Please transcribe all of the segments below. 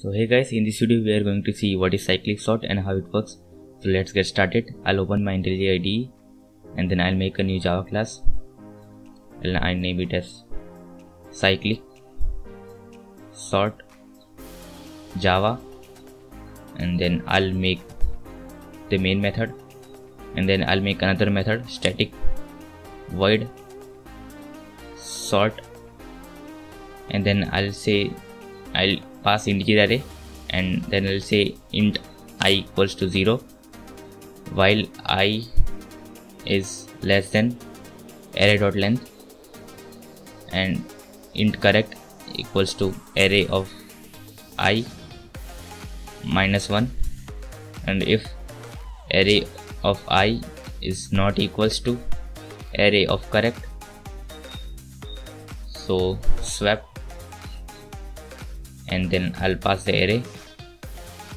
So hey guys, in this video we are going to see what is cyclic sort and how it works. So let's get started. I'll open my IntelliJ IDE and then I'll make a new Java class and I'll name it as cyclic sort Java, and then I'll make the main method, and then I'll make another method static void sort, and then I'll say I'll pass integer array, and then I'll say int I equals to 0 while I is less than array dot length, and int correct equals to array of I minus 1, and if array of I is not equals to array of correct, so swap, and then I'll pass the array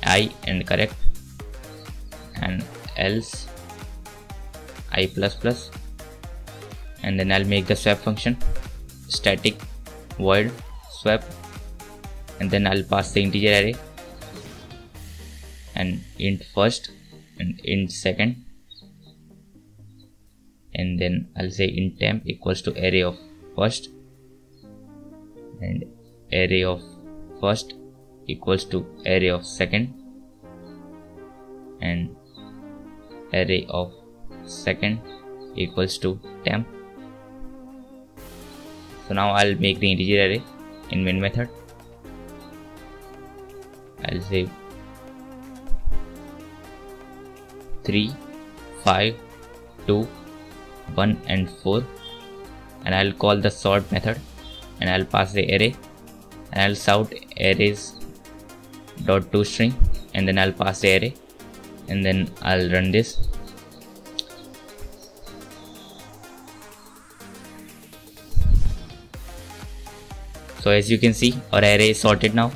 I and correct, and else I plus plus, and then I'll make the swap function static void swap, and then I'll pass the integer array and int first and int second, and then I'll say int temp equals to array of first and array of first equals to array of second and array of second equals to temp. So now I'll make the integer array in main method. I'll say 3, 5, 2, 1 and 4, and I'll call the sort method and I'll pass the array, and I'll sort arrays dot toString, and then I'll pass the array, and then I'll run this. So as you can see, our array is sorted now.